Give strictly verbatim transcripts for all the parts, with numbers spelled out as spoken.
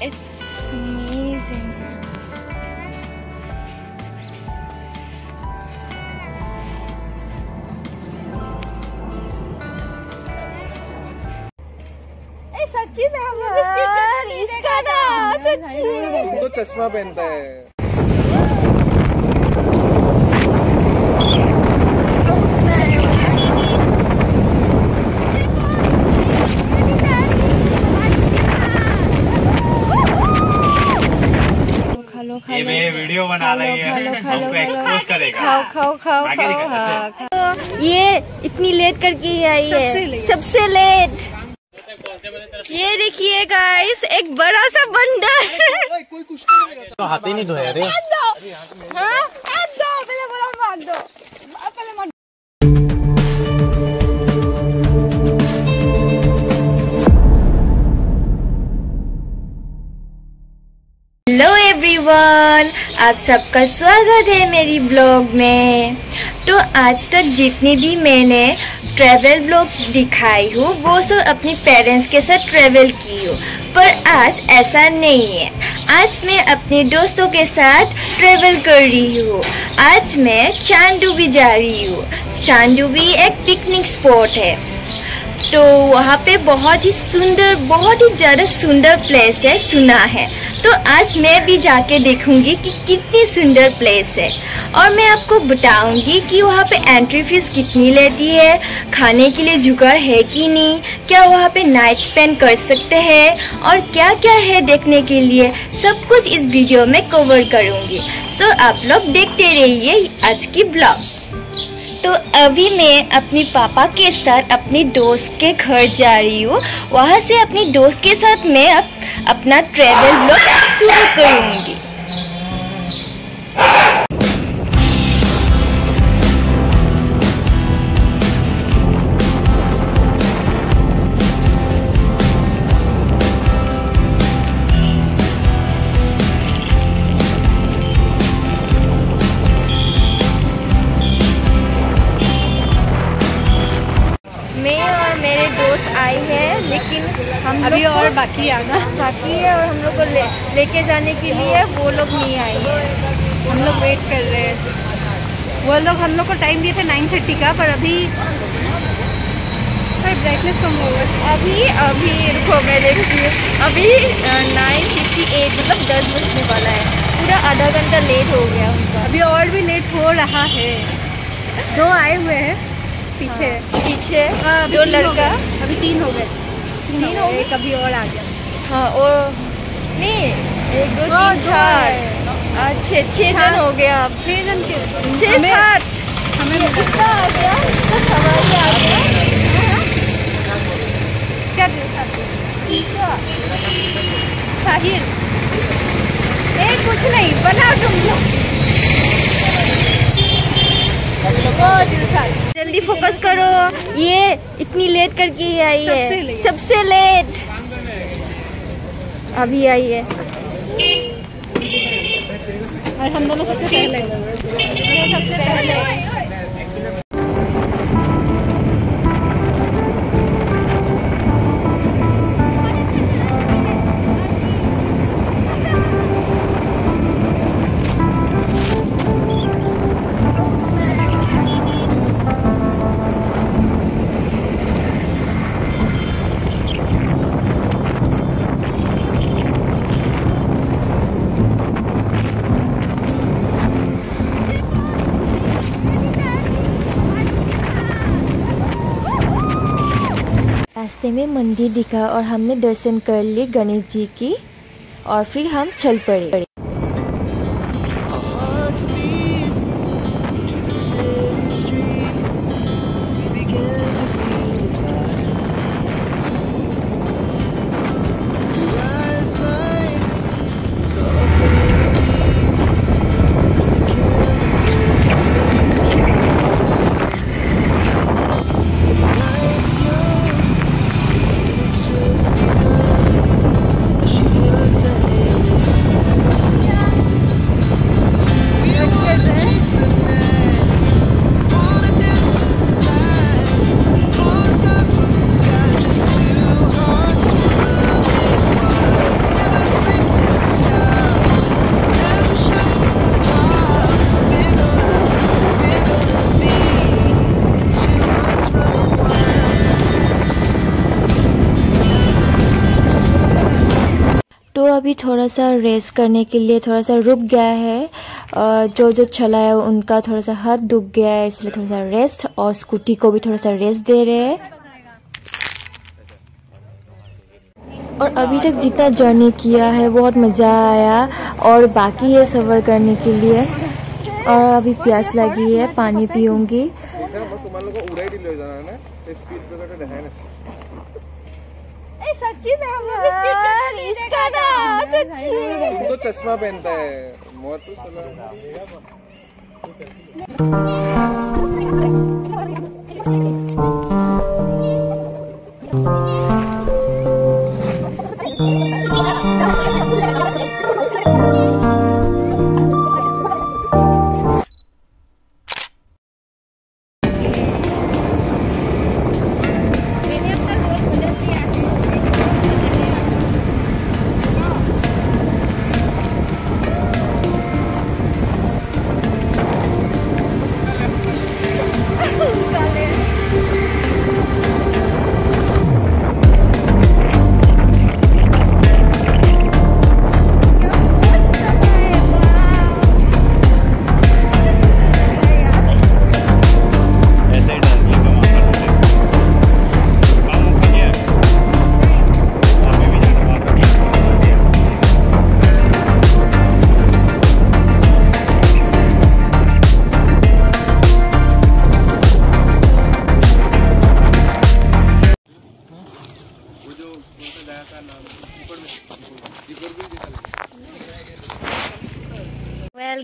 It's amazing. सच्ची में हम लोग इसका ना सच्ची तो चश्मा पहनता है। ये मैं वीडियो बना रही है, हमको एक्सपोज करेगा। खाओ खाओ खाओ खाओ हाँ। ये इतनी लेट करके आई है, सबसे लेट। ये देखिए गाइस, एक बड़ा सा बंदर। कोई कुछ तो हाथ ही नहीं धोया रे। हेलो एवरीवन, आप सबका स्वागत है मेरी ब्लॉग में। तो आज तक जितने भी मैंने ट्रैवल ब्लॉग दिखाई हो वो सब अपने पेरेंट्स के साथ ट्रैवल की हो, पर आज ऐसा नहीं है। आज मैं अपने दोस्तों के साथ ट्रैवल कर रही हूँ। आज मैं चांदुबी जा रही हूँ। चांदुबी एक पिकनिक स्पॉट है, तो वहाँ पे बहुत ही सुंदर, बहुत ही ज़्यादा सुंदर प्लेस है, सुना है। तो आज मैं भी जाके देखूँगी कि कितनी सुंदर प्लेस है, और मैं आपको बताऊँगी कि वहाँ पे एंट्री फीस कितनी लेती है, खाने के लिए जुगाड़ है कि नहीं, क्या वहाँ पे नाइट स्पेंड कर सकते हैं, और क्या क्या है देखने के लिए, सब कुछ इस वीडियो में कवर करूँगी। सो आप लोग देखते रहिए आज की ब्लॉग। तो अभी मैं अपने पापा के साथ अपने दोस्त के घर जा रही हूँ। वहाँ से अपने दोस्त के साथ मैं अप, अपना ट्रैवल व्लॉग शुरू करूँगी। अभी और बाकी आना बाकी है, और हम लोग को ले लेके जाने के लिए वो लोग नहीं आए हैं। हम लोग वेट कर रहे हैं। वो लोग हम लोग को टाइम दिए थे नाइन थर्टी का, पर अभी पर ब्राइटनेस कम हो गई। अभी अभी रुको मैं देखती हूँ। अभी नाइन फिफ्टी एट, मतलब दस बजने वाला है। पूरा आधा घंटा लेट हो गया उनका। अभी और भी लेट हो रहा है। दो आए हुए हैं पीछे पीछे दो लड़का। अभी तीन हो गए, तीन हो गए, कभी और आ गया। हाँ, और नहीं एक दो तीन चार आज छः छः जन हो गया। आप छः जन के छः सात हमें किसका आ गया, इसका सवाल ही आ गया। क्या देखा साहिल? ये कुछ नहीं बनाओ तुम लोग, जल्दी फोकस करो। ये इतनी लेट करके आई है, सबसे लेट अभी आई है, और हम दोनों सबसे पहले सबसे पहले रास्ते में मंदिर दिखा और हमने दर्शन कर लिए गणेश जी की, और फिर हम चल पड़े। अभी थोड़ा सा रेस्ट करने के लिए थोड़ा सा रुक गया है और जो जो चला है उनका थोड़ा सा हाथ दुख गया है, इसलिए थोड़ा सा रेस्ट, और स्कूटी को भी थोड़ा सा रेस्ट दे रहे हैं। और अभी तक जितना जर्नी किया है बहुत मज़ा आया और बाकी है सफ़र करने के लिए। और अभी प्यास लगी है, पानी पीऊँगी। तो चश्मा पहनता है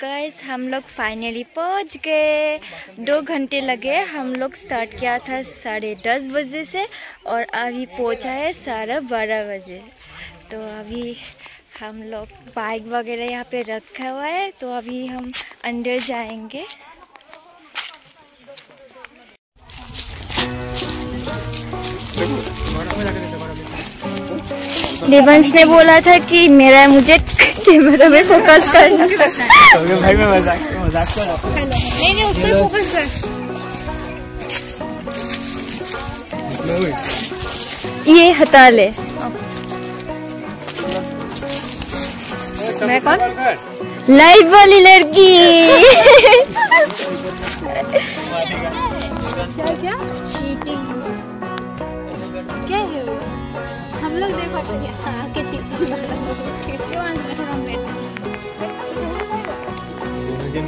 गाइस। हम लोग फाइनली पहुंच गए। दो घंटे लगे। हम लोग स्टार्ट किया था साढ़े दस बजे से और अभी पहुंचा है साढ़े बारह बजे। तो अभी हम लोग बाइक वगैरह यहाँ पे रखा हुआ है, तो अभी हम अंदर जाएंगे। देवंश ने बोला था कि मेरा मुझे कैमरा में फोकस करना। भाई मैं मजाक मजाक कर रहा हूं। नहीं नहीं, उस पे फोकस कर। ये हटा ले। मैं कौन? लाइव वाली लड़की। क्या क्या? चीटिंग। क्या है वो? हम लोग देखो आके चीटिंग।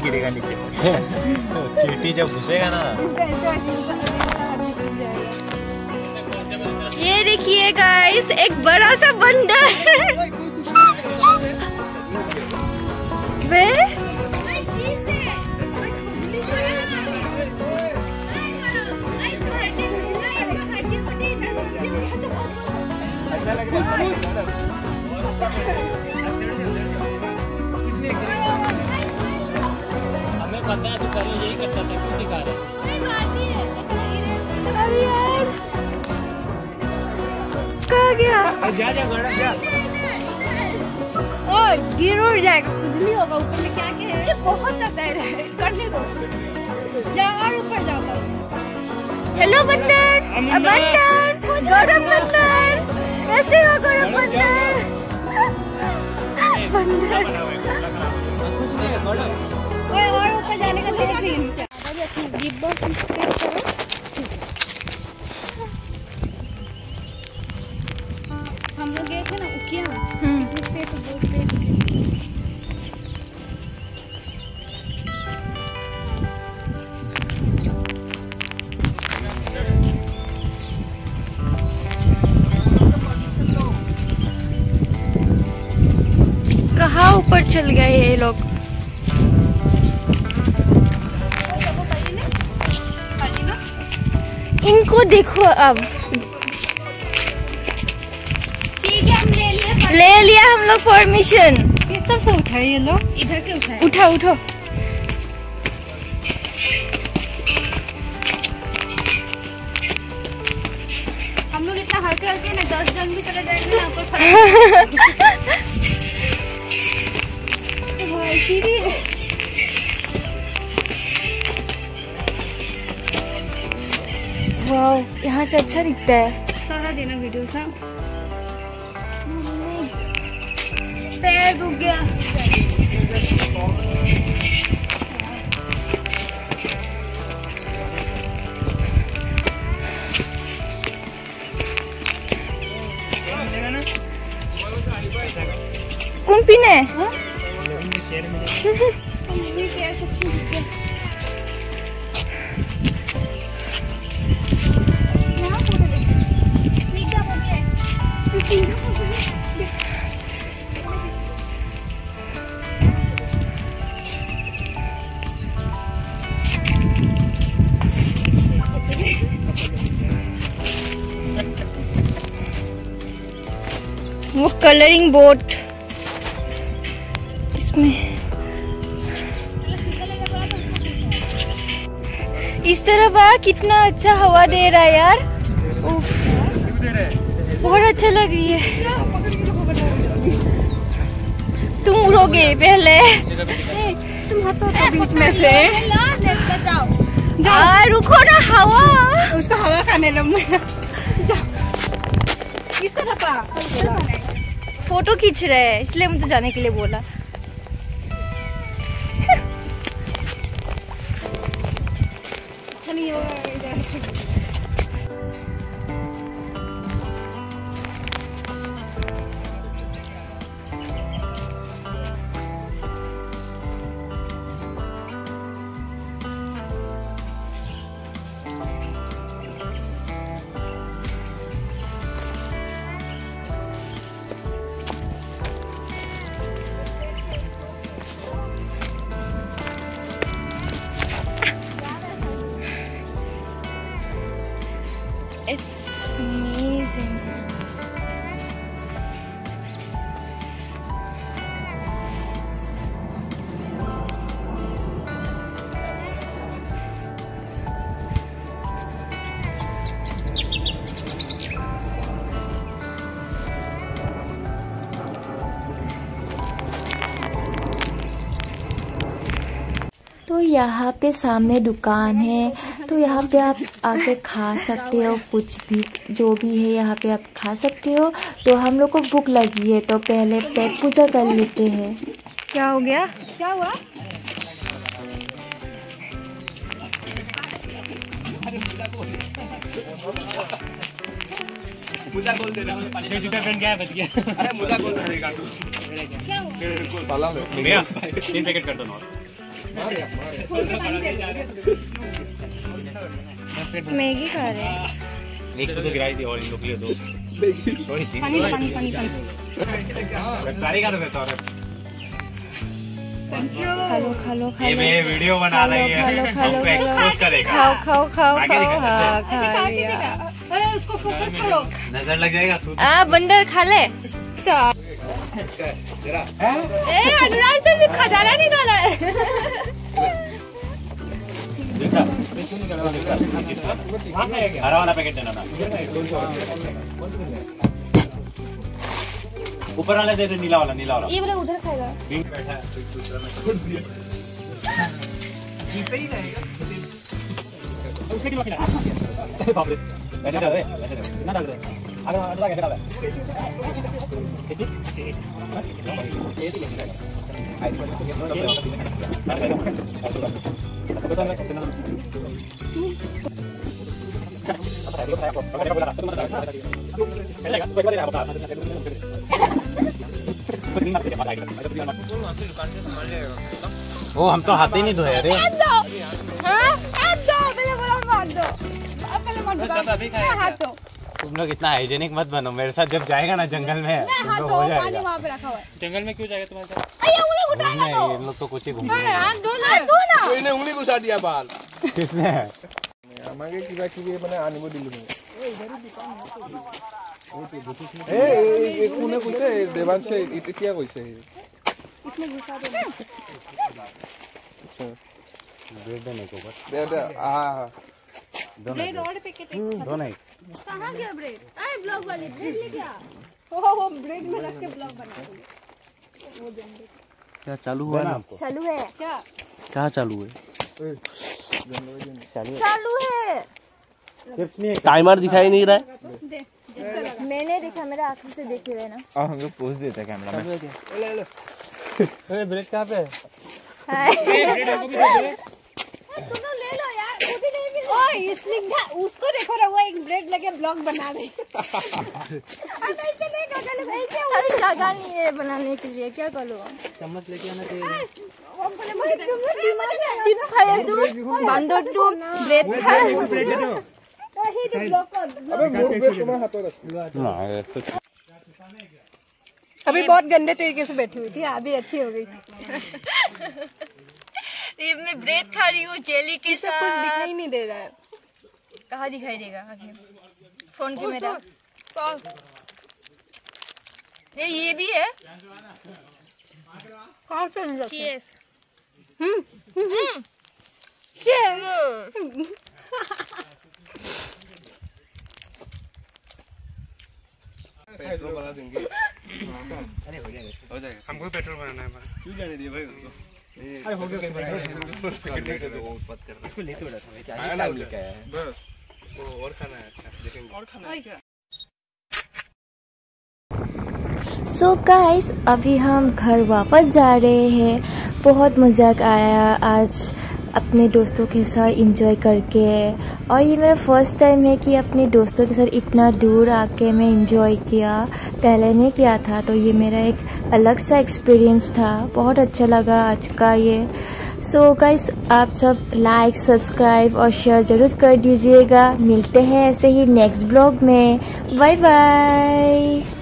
गिरेगा नीचे। चीटी जब घुसेगा ना, ये देखिए गाइस, एक बड़ा सा बंदर है। वे पता है तो करो, यही करता था कुछ दिखा रहा है गया। जा जा बड़ा जा। ओ गिरूर जाएगा, खुजली होगा ऊपर में। क्या क्या है? बहुत ज्यादा है, करने दो। जा और ऊपर जाओ। हेलो बंदर, बंदर, गौरव बंदर, कैसे हो गौरव बंदर? बंदर और ऊपर जाने का तरीका। हम लोग गए थे ना उकिया, उससे तो बोट पे कहाँ ऊपर चल गए ये लोग। इनको देखो अब। ठीक है, हम ले लिया ले लिया हम लोग परमिशन। किस तरफ से उठाए ये लोग? इधर से उठाए। उठा उठो। हम लोग इतना हल्के हल्के ना, दस जन भी चले जाएंगे ना, आपको फर्क। वाह, यहाँ से अच्छा दिखता है। सारा देना वीडियो सा। भाई डूब गया। कौन पीने वो कलरिंग बोट इसमें इस तरफ आ। कितना अच्छा हवा दे रहा है यार, बहुत अच्छा लग रही है। तुम उड़ोगे पहले बीच में से यार, रुको ना हवा, उसका हवा खाने लग इस तरफ आ। फोटो खींच रहे हैं इसलिए मुझे जाने के लिए बोला। तो यहाँ पे सामने दुकान है, तो यहाँ पे आप आके खा सकते हो, कुछ भी जो भी है यहाँ पे आप खा सकते हो। तो हम लोग को भूख लगी है तो पहले पेट पूजा कर लेते हैं। क्या हो गया, क्या हुआ? मुझा गोल देना, पानी से जुटा फ्रेंड क्या बच गया। अरे मुझा गोल देगा तू, क्या हुआ? पाला लो भैया, तीन पैकेट कर दो ना। मैगी खा रहे हैं। एक को तो गिराई थी और इन लोग के लिए दो। पानी पानी पानी पानी। खा लो खा लो खा लो। ये मैं वीडियो बना रही है, हमको एक्सपोज करेगा। खाओ खाओ खाओ खाओ। हाँ खा लिया। अरे उसको फोकस करो, नजर लग जाएगा। आ बंदर खा ले। ए अनुराग से खजाना निकाला है। हरा वाला पैकेट देना ना, ऊपर वाला दे दे, नीला वाला नीला वाला। ये वाला उधर खाएगा, बैठा है दूसरा में जीते ही रहेगा। उसके दिमाग में बाप रे, बैठे जा रे बैठे जा, कितना डाल रहे? अरे अंदर कैसे डाला है? ओ हम तो हाथ ही नहीं धोए रे। तुम लोग इतना हाइजेनिक मत बनो, मेरे साथ जब जाएगा ना जंगल में तुम लोग हो जाएगा। वहाँ पे रखा हुआ है। जंगल में क्यों जाएगा तुम्हारे साथ? अरे उंगली उठाएगा तो। ये लोग तो कुछ ही घूम रहे हैं। दो ना दो ना। कोई ने उंगली घुसा दिया बाल। किसने? हमारे किबा किबी मैंने आने वो दिल में। ए एक उन्हें घुसे देवांश से इतिहास घुसे। इसमें घुसा दो। ब्रेड नहीं को बस। ब्रेड आ ब्रेड और पैकेट दो नहीं। कहाँ गया ब्रेड? आए ब्लॉग वाले ब्रेड ले गया। ओह वो ब्रेड में रख के ब्लॉग बनाओगे। वो देंगे। क्या चालू हुआ ना आपको? चालू है। क्या? कहाँ चालू है? चालू है। टाइमर दिखाई नहीं रहा है। मैंने देखा, मेरे आंखों से देखे हुए ना। और हमको पोज देता कैमरा में। अरे ब्रेक कहाँ पे है? तुम लोग ले लो यार, खुद ही ले लो। ओए इसलिए ना उसको देखो ना, वो एक ब्रेड लगे ब्लॉग बना रहे। अब ऐसे नहीं करने भाई, क्या हुआ? अरे जगह नहीं है बनाने के लिए, क्या करो? चम्मच लेके आना चाहिए। सिर्फ खाए तो बंदर तो ब्रेड खाए। अभी बहुत गंदे तरीके से बैठी हुई थी, अभी अच्छी हो गई। मैं ब्रेड खा रही हूँ जेली के साथ, कुछ दिखाई नहीं दे रहा है। कहाँ दिखाई देगा? फोन की मेरा ये ये भी है। Cheers. हम्म हम्म Cheers. पेट्रोल बना देंगे। अरे हो जाएगा, हो जाएगा। हमको पेट्रोल बनाना है भाई। क्यों जाने दिए भाई उसको? अरे हो गया, इसको लेते बैठा था मैं। क्या नाम लेके आया है? बस वो और खाना है। अच्छा देखेंगे और खाना है क्या? सो गाइस अभी हम घर वापस जा रहे हैं। बहुत मज़ा आया आज अपने दोस्तों के साथ एंजॉय करके, और ये मेरा फर्स्ट टाइम है कि अपने दोस्तों के साथ इतना दूर आके मैं एंजॉय किया, पहले नहीं किया था। तो ये मेरा एक अलग सा एक्सपीरियंस था, बहुत अच्छा लगा आज का ये। सो गाइस आप सब लाइक सब्सक्राइब और शेयर ज़रूर कर दीजिएगा। मिलते हैं ऐसे ही नेक्स्ट ब्लॉग में। Bye bye.